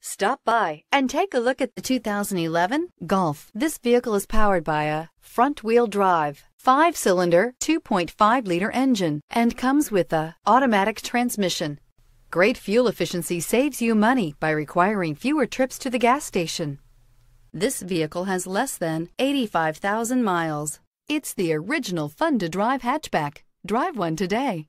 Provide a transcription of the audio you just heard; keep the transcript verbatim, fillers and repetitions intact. Stop by and take a look at the two thousand eleven Golf. This vehicle is powered by a front-wheel drive, five-cylinder, two point five liter engine and comes with a automatic transmission. Great fuel efficiency saves you money by requiring fewer trips to the gas station. This vehicle has less than eighty-five thousand miles. It's the original fun-to-drive hatchback. Drive one today.